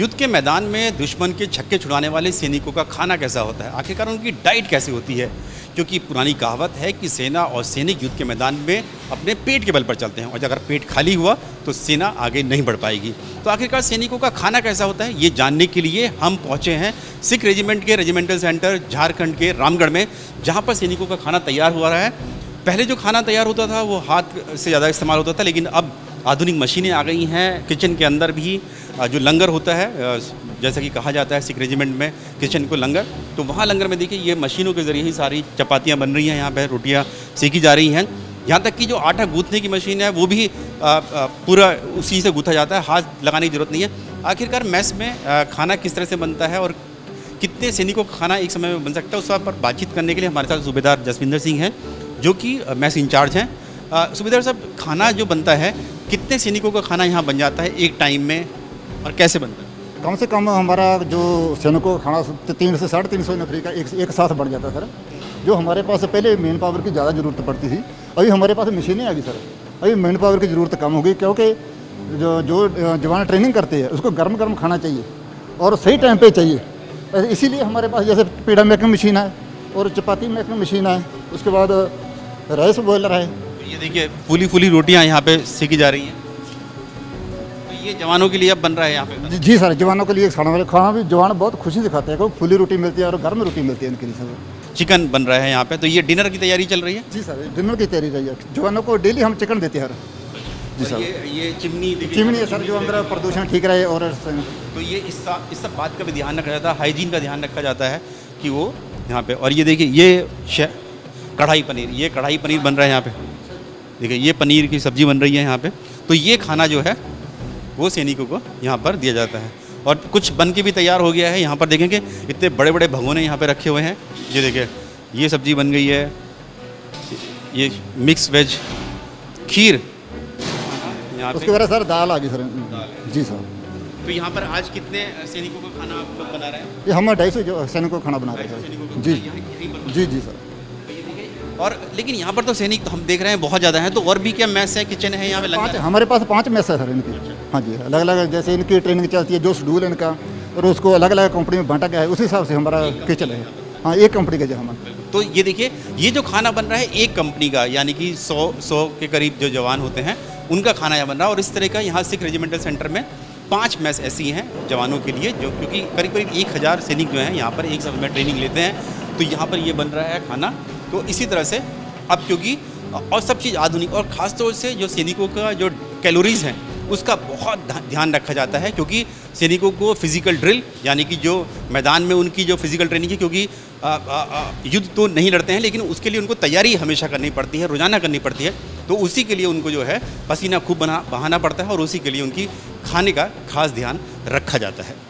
युद्ध के मैदान में दुश्मन के छक्के छुड़ाने वाले सैनिकों का खाना कैसा होता है, आखिरकार उनकी डाइट कैसी होती है, क्योंकि पुरानी कहावत है कि सेना और सैनिक युद्ध के मैदान में अपने पेट के बल पर चलते हैं और अगर पेट खाली हुआ तो सेना आगे नहीं बढ़ पाएगी। तो आखिरकार सैनिकों का खाना कैसा होता है, ये जानने के लिए हम पहुँचे हैं सिख रेजिमेंट के रेजिमेंटल सेंटर झारखंड के रामगढ़ में, जहाँ पर सैनिकों का खाना तैयार हो रहा है। पहले जो खाना तैयार होता था वो हाथ से ज़्यादा इस्तेमाल होता था, लेकिन अब आधुनिक मशीनें आ गई हैं। किचन के अंदर भी जो लंगर होता है, जैसा कि कहा जाता है सिख रेजिमेंट में किचन को लंगर, तो वहाँ लंगर में देखिए ये मशीनों के ज़रिए ही सारी चपातियाँ बन रही हैं, यहाँ पर रोटियाँ सेकी जा रही हैं, यहाँ तक कि जो आटा गूँथने की मशीन है वो भी पूरा उसी से गूँथा जाता है, हाथ लगाने की ज़रूरत नहीं है। आखिरकार मेस में खाना किस तरह से बनता है और कितने सैनिकों का खाना एक समय में बन सकता है, उस पर बातचीत करने के लिए हमारे साथ सूबेदार जसविंदर सिंह हैं जो कि मैस इंचार्ज हैं। सूबेदार साहब, खाना जो बनता है कितने सैनिकों का खाना यहाँ बन जाता है एक टाइम में और कैसे बनता है? कम से कम हमारा जो सैनिकों का खाना 300 से 350 नफरी का एक साथ बढ़ जाता है सर। जो हमारे पास पहले मैन पावर की ज़्यादा ज़रूरत पड़ती थी, अभी हमारे पास मशीनें आ गई सर, अभी मैन पावर की ज़रूरत कम हो गई, क्योंकि जो जवान ट्रेनिंग करते हैं उसको गर्म गर्म खाना चाहिए और सही टाइम पर चाहिए। इसीलिए हमारे पास जैसे पेड़ा मेकिंग मशीन है और चपाती मेकिंग मशीन है, उसके बाद राइस बॉयलर है। ये देखिए फूली रोटियां यहाँ पे सेकी जा रही हैं, तो ये जवानों के लिए अब बन रहा है यहाँ पे। जी सर, जवानों के लिए खाना भी जवान बहुत खुशी से खाते हैं, क्योंकि फूली रोटी मिलती है और घर में रोटी मिलती है उनके लिए सर। चिकन बन रहा है यहाँ पे, तो ये डिनर की तैयारी चल रही है? जी सर, डिनर की तैयारी रही है, जवानों को डेली हम चिकन देते हैं। जी सर, ये चिमनी है सर, जो अंदर प्रदूषण ठीक रहे। और तो ये इस सब बात का भी ध्यान रखा जाता है, हाइजीन का ध्यान रखा जाता है कि वो यहाँ पे। और ये देखिए ये कढ़ाई पनीर बन रहा है यहाँ पे, देखिए ये पनीर की सब्जी बन रही है यहाँ पे। तो ये खाना जो है वो सैनिकों को यहाँ पर दिया जाता है और कुछ बन के भी तैयार हो गया है। यहाँ पर देखेंगे इतने बड़े बड़े भगोने यहाँ पे रखे हुए हैं। ये देखिए ये सब्जी बन गई है, ये मिक्स वेज खीर, यहाँ उसके बाद सर दाल आ गई सर। जी सर, तो यहाँ पर आज कितने सैनिकों को खाना आप बना रहे हैं? हम 250 सैनिकों को खाना बना रहे हैं। जी जी जी सर। और लेकिन यहाँ पर तो सैनिक हम देख रहे हैं बहुत ज़्यादा हैं, तो और भी क्या मैस है, किचन है यहाँ पे लगा? हमारे पास 5 मैस है सर इनकी। हाँ जी, अलग अलग जैसे इनकी ट्रेनिंग चलती है, जो शेड्यूल इनका और उसको अलग अलग कंपनी में बांटा गया है, उसी हिसाब से हमारा किचन है। हाँ, एक कंपनी का जहाँ। तो ये देखिए ये जो खाना बन रहा है एक कंपनी का, यानी कि 100 के करीब जो जवान होते हैं उनका खाना यहाँ बन रहा है। और इस तरह का यहाँ सिख रेजिमेंटल सेंटर में 5 मैस ऐसी हैं जवानों के लिए, जो क्योंकि करीब 1000 सैनिक जो हैं यहाँ पर एक समय में ट्रेनिंग लेते हैं। तो यहाँ पर ये बन रहा है खाना। तो इसी तरह से अब क्योंकि और सब चीज़ आधुनिक और ख़ास तौर से जो सैनिकों का जो कैलोरीज़ हैं उसका बहुत ध्यान रखा जाता है, क्योंकि सैनिकों को फिज़िकल ड्रिल यानी कि जो मैदान में उनकी जो फिज़िकल ट्रेनिंग है, क्योंकि युद्ध तो नहीं लड़ते हैं लेकिन उसके लिए उनको तैयारी हमेशा करनी पड़ती है, रोज़ाना करनी पड़ती है। तो उसी के लिए उनको जो है पसीना खूब बहाना पड़ता है और उसी के लिए उनकी खाने का खास ध्यान रखा जाता है।